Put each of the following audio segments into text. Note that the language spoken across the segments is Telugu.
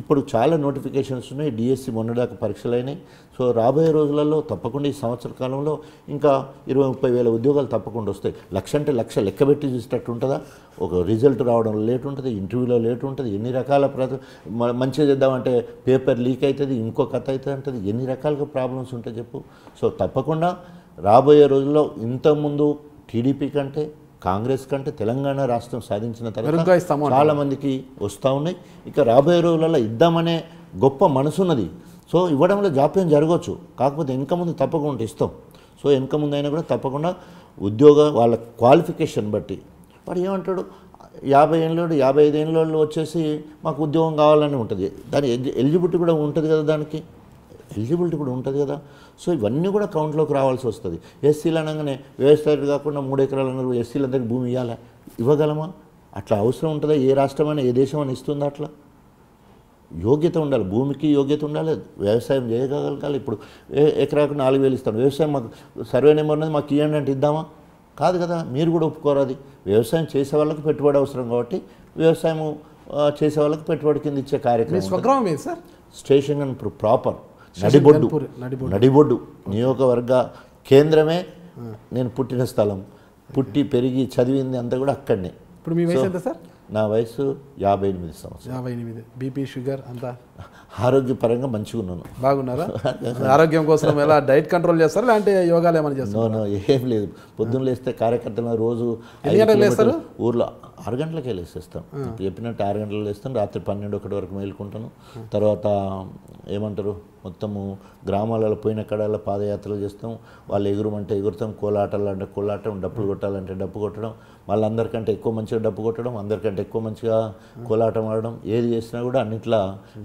ఇప్పుడు చాలా నోటిఫికేషన్స్ ఉన్నాయి డిఎస్సి మొన్నదాకా పరీక్షలు అయినాయి సో రాబోయే రోజులలో తప్పకుండా ఈ సంవత్సర కాలంలో ఇంకా 20-30 వేల ఉద్యోగాలు తప్పకుండా వస్తాయి లక్ష అంటే లక్ష లెక్కబెట్టి చూసేటట్టు ఉంటుందా ఒక రిజల్ట్ రావడం లేట్ ఉంటుంది ఇంటర్వ్యూలో లేట్ ఉంటుంది ఎన్ని రకాల మంచిగా చేద్దామంటే పేపర్ లీక్ అవుతుంది ఇంకో కథ అవుతుంది ఎన్ని రకాలుగా ప్రాబ్లమ్స్ ఉంటాయి చెప్పు సో తప్పకుండా రాబోయే రోజుల్లో ఇంతకుముందు టీడీపీ కంటే కాంగ్రెస్ కంటే తెలంగాణ రాష్ట్రం సాధించిన తర్వాత చాలా మందికి వస్తూ ఉన్నాయి ఇక రాబోయే రోజులలో ఇద్దామనే గొప్ప మనసున్నది సో ఇవ్వడంలో జాప్యం జరగవచ్చు కాకపోతే ఇంకా ముందు తప్పకుండా ఇస్తాం సో ఇంకా ముందు అయినా కూడా తప్పకుండా ఉద్యోగ వాళ్ళ క్వాలిఫికేషన్ బట్టి వాడు ఏమంటాడు 50 ఏళ్ళు 55 ఏళ్ళు వచ్చేసి మాకు ఉద్యోగం కావాలని ఉంటుంది దాని ఎలిజిబిలిటీ కూడా ఉంటుంది కదా దానికి ఎలిజిబిలిటీ కూడా ఉంటుంది కదా సో ఇవన్నీ కూడా కౌంట్లోకి రావాల్సి వస్తుంది ఎస్సీలు అనగానే వ్యవసాయులు కాకుండా 3 ఎకరాలు అన్నారు ఎస్సీలందరికీ భూమి ఇవ్వాలా ఇవ్వగలమా అట్లా అవసరం ఉంటుందా ఏ రాష్ట్రమైనా ఏ దేశమైనా ఇస్తుందా అట్లా యోగ్యత ఉండాలి భూమికి యోగ్యత ఉండాలి వ్యవసాయం చేయగలగాలి ఇప్పుడు ఎకరాకు 4000 ఇస్తాను వ్యవసాయం మాకు సర్వే నెంబర్ అనేది మాకు ఇవ్వండి అంటే ఇద్దామా కాదు కదా మీరు కూడా ఒప్పుకోరు అది వ్యవసాయం చేసే వాళ్ళకి పెట్టుబడి అవసరం కాబట్టి వ్యవసాయం చేసే వాళ్ళకి పెట్టుబడి కింద ఇచ్చే కార్యక్రమం సార్ స్టేషన్ అండ్ ప్రాపర్ నడిబొడ్డు నియోజకవర్గ కేంద్రమే నేను పుట్టిన స్థలం పుట్టి పెరిగి చదివింది అంతా కూడా అక్కడనే ఇప్పుడు మీ వయసు ఎంత సార్ నా వయసు 58 సంవత్సరాలు 58 బీపీ షుగర్ అంతా ఆరోగ్యపరంగా మంచిగా ఉన్నాను బాగున్నారా ఆరోగ్యం కోసం ఎలా డైట్ కంట్రోల్ చేస్తారు లేదంటే యోగాలు ఏమైనా చేస్తారా ఏం లేదు పొద్దున్న లేస్తే కార్యకర్తలు రోజు ఊర్లో 6 గంటలకే లేసేస్తాం చెప్పినట్టు 6 గంటలకు లేస్తాను రాత్రి 12-1 వరకు మేలుకుంటాను తర్వాత ఏమంటారు మొత్తము గ్రామాలలో పోయిన కడాల పాదయాత్రలు చేస్తాం వాళ్ళు ఎగురమంటే ఎగురుతాం కోలాటలు అంటే కోలాటం డప్పులు కొట్టాలంటే డప్పు కొట్టడం మళ్ళీ అందరికంటే ఎక్కువ మంచిగా డప్పు కొట్టడం అందరికంటే ఎక్కువ మంచిగా కోలాటం ఆడడం ఏది చేసినా కూడా అన్నిట్లా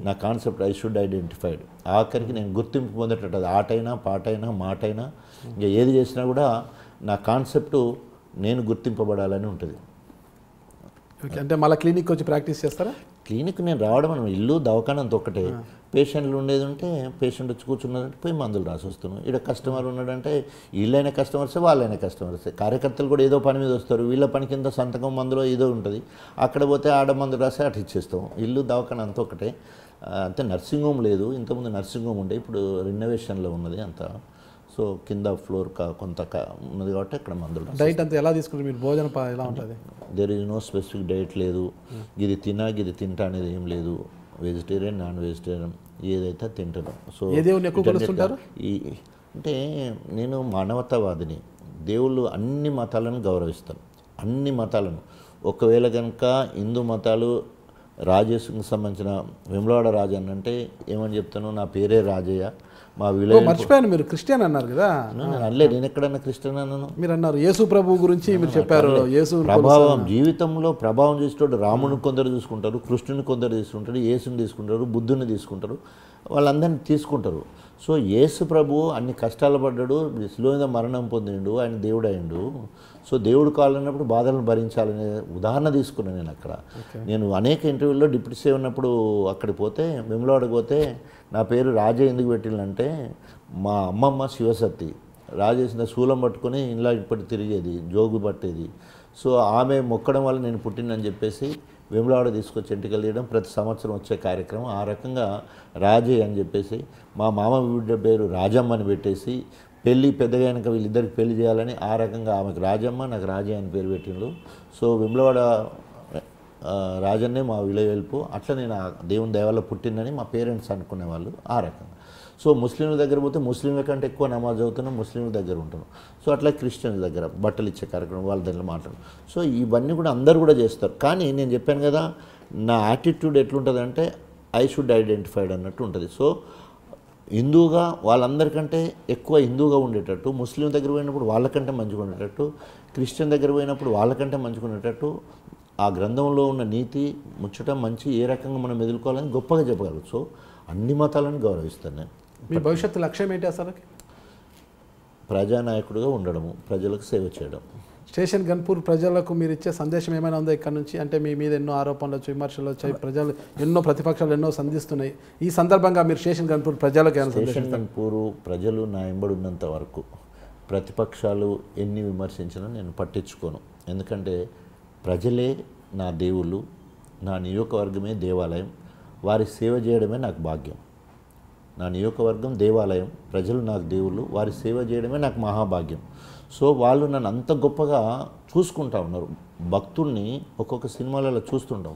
నా కాన్సెప్ట్ ఐ షుడ్ ఐడెంటిఫైడ్ ఆఖరికి నేను గుర్తింపు పొందేటట్టు ఆటైనా పాటైనా మాటైనా ఇంకా ఏది చేసినా కూడా నా కాన్సెప్టు నేను గుర్తింపబడాలని ఉంటుంది అంటే మళ్ళీ క్లినిక్ వచ్చి ప్రాక్టీస్ చేస్తారా క్లినిక్ నేను రావడం మనం ఇల్లు దవాఖానంత ఒకటే పేషెంట్లు ఉండేది ఉంటే పేషెంట్ వచ్చి కూర్చున్నారంటే పోయి మందులు రాసి వస్తున్నాం ఇక్కడ కస్టమర్ ఉన్నాడంటే వీళ్ళైన కస్టమర్సే వాళ్ళైన కస్టమర్సే కార్యకర్తలు కూడా ఏదో పని మీద వస్తారు వీళ్ళ పని కింద సంతకం మందులో ఏదో ఉంటుంది అక్కడ పోతే ఆడ మందులు రాసి అటు ఇచ్చేస్తాం ఇల్లు దవాఖానంత ఒకటే అంతే నర్సింగ్ హోమ్ లేదు ఇంతకుముందు నర్సింగ్ హోమ్ ఉండే ఇప్పుడు రెనోవేషన్లో ఉన్నది అంతా సో కింద ఫ్లోర్ కొంత ఉన్నది కాబట్టి అక్కడ మందులు డైట్ అంతా ఎలా తీసుకుంటారు మీరు భోజనం ఎలా ఉంటుంది there is no specific diet లేదు ఇది తింటా అనేది ఏం లేదు వెజిటేరియన్ నాన్ వెజిటేరియన్ ఏదైతే తింటాను సో ఈ అంటే నేను మానవతావాదిని దేవుళ్ళు అన్ని మతాలను గౌరవిస్తాను అన్ని మతాలను ఒకవేళ కనుక హిందూ మతాలు రాజేశ్వరికి సంబంధించిన వెములవాడ రాజు అని అంటే ఏమని చెప్తాను నా పేరే రాజయ్య మా విలేజ్ మర్చిపోయాను మీరు క్రిస్టియన్ అన్నారు కదా అనలేదు నేను ఎక్కడన్నా క్రిస్టియన్ అన్నాను మీరు అన్నారు యేసు ప్రభు గురించి మీరు చెప్పారు యేసు ప్రభావం జీవితంలో ప్రభావం చేసేటప్పుడు రాముని కొందరు చూసుకుంటారు కృష్ణుని కొందరు తీసుకుంటారు యేసుని తీసుకుంటారు బుద్ధుని తీసుకుంటారు వాళ్ళందరినీ తీసుకుంటారు సో యేసు ప్రభువు అన్ని కష్టాలు పడ్డాడు శిలువ మీద మరణం పొందిండు ఆయన దేవుడు అయ్యిండు సో దేవుడు కావాలన్నప్పుడు బాధలను భరించాలనే ఉదాహరణ తీసుకున్నాను నేను అక్కడ నేను అనేక ఇంటర్వ్యూల్లో డిప్యూటీ సీఎం ఉన్నప్పుడు అక్కడికి పోతే వెములవాడకి పోతే నా పేరు రాజే ఎందుకు పెట్టిందంటే మా అమ్మమ్మ శివశక్తి రాజేసిన శూలం పట్టుకొని ఇలా ఇప్పటి తిరిగేది జోగు పట్టేది సో ఆమె మొక్కడం వల్ల నేను పుట్టినని చెప్పేసి వెములవాడ తీసుకొచ్చి ఎంటికలు తీయడం ప్రతి సంవత్సరం వచ్చే కార్యక్రమం ఆ రకంగా రాజే అని చెప్పేసి మా మామ బిడ్డ పేరు రాజమ్మ అని పెట్టేసి పెళ్ళి పెద్దగా కనుక వీళ్ళిద్దరికి పెళ్లి చేయాలని ఆ రకంగా ఆమెకు రాజమ్మ నాకు రాజే అని పేరు పెట్టిండు సో వెములవాడ రాజన్నే మా విలవేల్పు అట్లా నేను ఆ దేవుని దయవల్ల పుట్టిందని మా పేరెంట్స్ అనుకునేవాళ్ళు ఆ రకంగా సో ముస్లింల దగ్గర పోతే ముస్లింల కంటే ఎక్కువ నమాజ్ అవుతున్నాం ముస్లింల దగ్గర ఉంటున్నాం సో అట్లా క్రిస్టియన్ల దగ్గర బట్టలు ఇచ్చే కార్యక్రమం వాళ్ళ దగ్గర మాట్లాడు సో ఇవన్నీ కూడా అందరు కూడా చేస్తారు కానీ నేను చెప్పాను కదా నా యాటిట్యూడ్ ఎట్లుంటుందంటే ఐ షుడ్ ఐడెంటిఫైడ్ అన్నట్టు ఉంటుంది సో హిందూగా వాళ్ళందరికంటే ఎక్కువ హిందూగా ఉండేటట్టు ముస్లిం దగ్గర పోయినప్పుడు వాళ్ళకంటే మంచిగా ఉండేటట్టు క్రిస్టియన్ దగ్గర పోయినప్పుడు వాళ్ళకంటే మంచిగా ఉండేటట్టు ఆ గ్రంథంలో ఉన్న నీతి ముచ్చట మంచి ఏ రకంగా మనం ఎదుర్కోవాలని గొప్పగా చెప్పగలం సో అన్ని మతాలను గౌరవిస్తాను నేను మీ భవిష్యత్తు లక్ష్యం ఏంటి అసలు ప్రజానాయకుడిగా ఉండడము ప్రజలకు సేవ చేయడం స్టేషన్ గన్పూర్ ప్రజలకు మీరు ఇచ్చే సందేశం ఏమైనా ఉందా ఇక్కడ నుంచి అంటే మీ మీద ఎన్నో ఆరోపణలు వచ్చాయి విమర్శలు వచ్చాయి ప్రజలు ఎన్నో ప్రతిపక్షాలు ఎన్నో సంధిస్తున్నాయి ఈ సందర్భంగా మీరు స్టేషన్ గన్పూర్ ప్రజలకు స్టేషన్ గన్పూర్ ప్రజలు నా ఎంబడి ఉన్నంత వరకు ప్రతిపక్షాలు ఎన్ని విమర్శించినా నేను పట్టించుకోను ఎందుకంటే ప్రజలే నా దేవుళ్ళు నా నియోజకవర్గమే దేవాలయం వారి సేవ చేయడమే నాకు భాగ్యం. నా నియోజకవర్గం దేవాలయం, ప్రజలు నాకు దేవుళ్ళు, వారి సేవ చేయడమే నాకు మహాభాగ్యం. సో వాళ్ళు నన్ను అంత గొప్పగా చూసుకుంటూ ఉన్నారు. భక్తుడిని ఒక్కొక్క సినిమాలలో చూస్తుంటాం,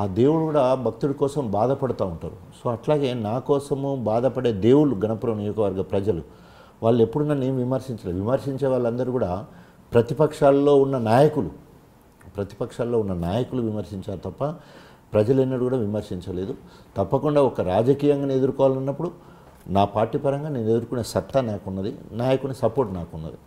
ఆ దేవుడు కూడా భక్తుడి కోసం బాధపడుతూ ఉంటారు. సో అట్లాగే నా కోసము బాధపడే దేవుళ్ళు గణపురం నియోజకవర్గ ప్రజలు. వాళ్ళు ఎప్పుడు నన్ను ఏం విమర్శించలేదు. విమర్శించే వాళ్ళందరూ కూడా ప్రతిపక్షాల్లో ఉన్న నాయకులు విమర్శించారు తప్ప ప్రజలు ఎన్నడూ కూడా విమర్శించలేదు. తప్పకుండా ఒక రాజకీయంగా ఎదుర్కోవాలన్నప్పుడు నా పార్టీ పరంగా నేను ఎదుర్కొనే సత్తా నాకున్నది, నాయకుని సపోర్ట్ నాకున్నది.